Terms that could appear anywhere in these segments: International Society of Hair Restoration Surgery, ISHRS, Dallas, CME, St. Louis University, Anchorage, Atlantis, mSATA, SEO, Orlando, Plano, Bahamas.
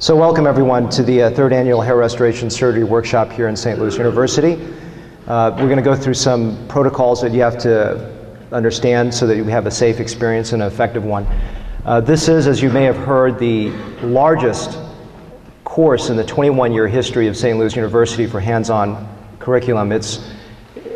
So welcome everyone to the third annual hair restoration surgery workshop here in St. Louis University. We're going to go through some protocols that you have to understand so that you have a safe experience and an effective one. This is, as you may have heard, the largest course in the 21-year history of St. Louis University for hands-on curriculum. It's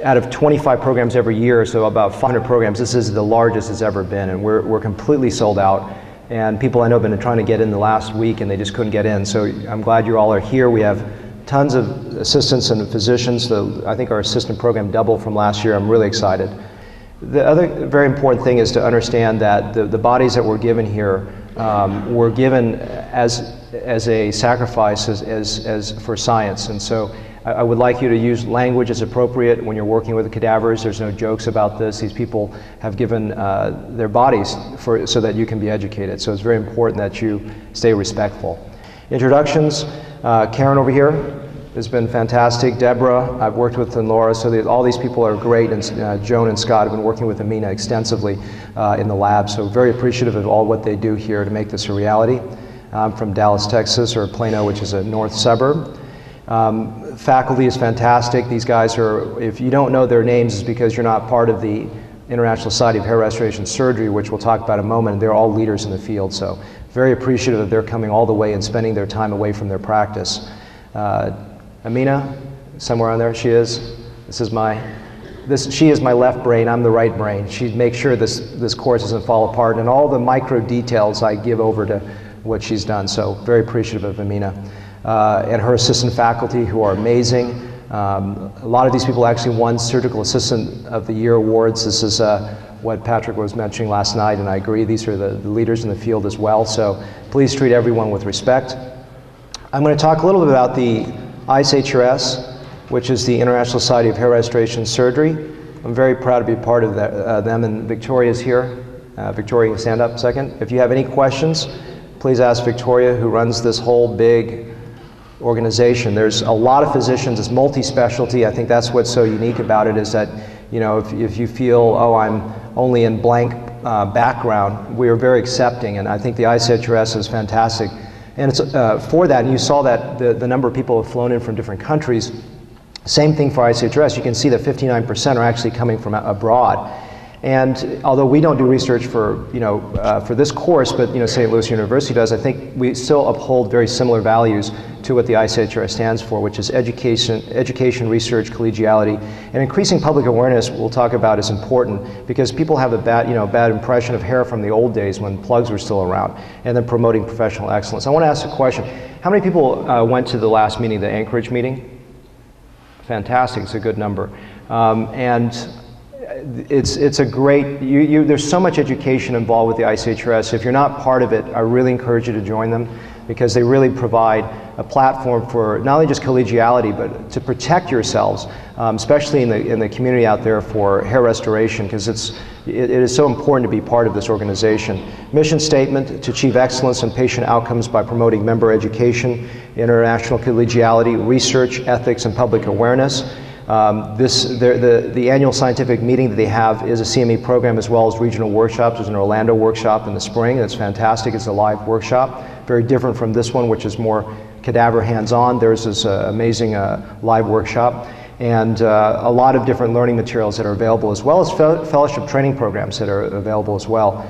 out of 25 programs every year, so about 500 programs, this is the largest it's ever been, and we're completely sold out. And people I know have been trying to get in the last week and they just couldn't get in. So I'm glad you all are here. We have tons of assistants and physicians. So I think our assistant program doubled from last year. I'm really excited. The other very important thing is to understand that the bodies that were given here were given as a sacrifice as for science. And so I would like you to use language as appropriate when you're working with cadavers. There's no jokes about this. These people have given their bodies so that you can be educated. So it's very important that you stay respectful. Introductions, Karen over here has been fantastic. Deborah, I've worked with, and Laura. So all these people are great. And Joan and Scott have been working with Amina extensively in the lab. So very appreciative of all what they do here to make this a reality. I'm from Dallas, Texas, or Plano, which is a north suburb. Faculty is fantastic. These guys are, if you don't know their names, it's because you're not part of the International Society of Hair Restoration Surgery, which we'll talk about in a moment. They're all leaders in the field, so very appreciative of their coming all the way and spending their time away from their practice. Amina, somewhere on there, she is. She is my left brain, I'm the right brain. She makes sure this course doesn't fall apart, and all the micro details I give over to what she's done, so very appreciative of Amina. And her assistant faculty who are amazing. A lot of these people actually won Surgical Assistant of the Year awards. This is what Patrick was mentioning last night, and I agree, these are the leaders in the field as well, so please treat everyone with respect. I'm going to talk a little bit about the ISHRS, which is the International Society of Hair Restoration Surgery. I'm very proud to be part of that, them, and Victoria's here. Victoria, stand up a second. If you have any questions, please ask Victoria, who runs this whole big organization. There's a lot of physicians. It's multi-specialty. I think that's what's so unique about it is that, you know, if you feel, oh, I'm only in blank background, we are very accepting, and I think the ISHRS is fantastic. And it's for that, and you saw that the number of people have flown in from different countries. Same thing for ISHRS. You can see that 59% are actually coming from abroad. And although we don't do research for, you know, for this course, but, you know, St. Louis University does, I think we still uphold very similar values to what the ISHRS stands for, which is education, research, collegiality, and increasing public awareness. We'll talk about is important because people have a bad, you know, bad impression of hair from the old days when plugs were still around, and then promoting professional excellence. I want to ask a question: how many people went to the last meeting, the Anchorage meeting? Fantastic, it's a good number, and it's a great, there's so much education involved with the ISHRS. If you're not part of it, I really encourage you to join them because they really provide a platform for not only just collegiality, but to protect yourselves, especially in the community out there for hair restoration, because it is so important to be part of this organization. Mission statement: to achieve excellence in patient outcomes by promoting member education, international collegiality, research, ethics, and public awareness. The annual scientific meeting that they have is a CME program as well as regional workshops. There's an Orlando workshop in the spring. That's fantastic. It's a live workshop. Very different from this one, which is more cadaver hands-on. There's this amazing live workshop. And a lot of different learning materials that are available, as well as fellowship training programs that are available as well.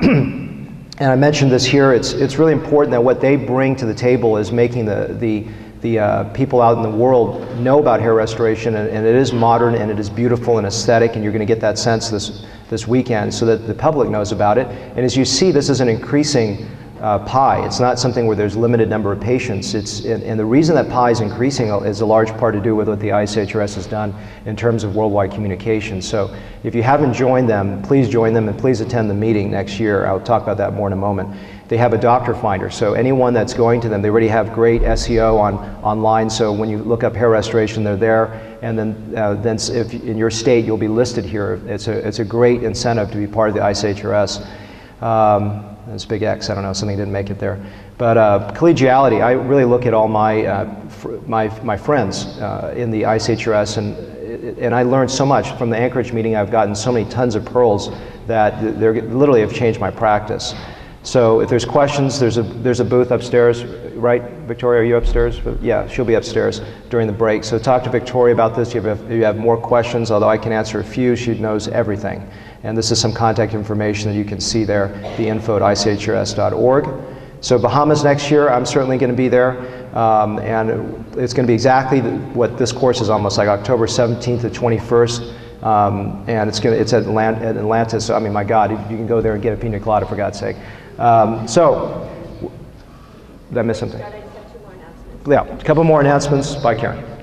And I mentioned this here. It's really important that what they bring to the table is making the people out in the world know about hair restoration, and it is modern, and it is beautiful and aesthetic, and you're going to get that sense this weekend so that the public knows about it. And as you see, this is an increasing pie. It's not something where there's limited number of patients. And the reason that pie is increasing is a large part to do with what the ISHRS has done in terms of worldwide communication. So if you haven't joined them, please join them, and please attend the meeting next year. I'll talk about that more in a moment. They have a doctor finder, so anyone that's going to them, they already have great SEO online, so when you look up hair restoration, they're there, and then if in your state, you'll be listed here. It's a great incentive to be part of the ISHRS. That's big X, I don't know, something didn't make it there. But collegiality, I really look at all my friends in the ISHRS, and I learned so much from the Anchorage meeting. I've gotten so many tons of pearls that they literally have changed my practice. So if there's questions, there's a booth upstairs, right, Victoria? Are you upstairs? Yeah, she'll be upstairs during the break. So talk to Victoria about this. If you have more questions, although I can answer a few, she knows everything. And this is some contact information that you can see there, the info at ICHRS.org. So Bahamas next year, I'm certainly going to be there. And it's going to be exactly what this course is almost like, October 17th to 21st. And it's at Atlantis, so I mean, my God, you can go there and get a pina colada, for God's sake. So, did I miss something? Yeah, a couple more announcements by Karen.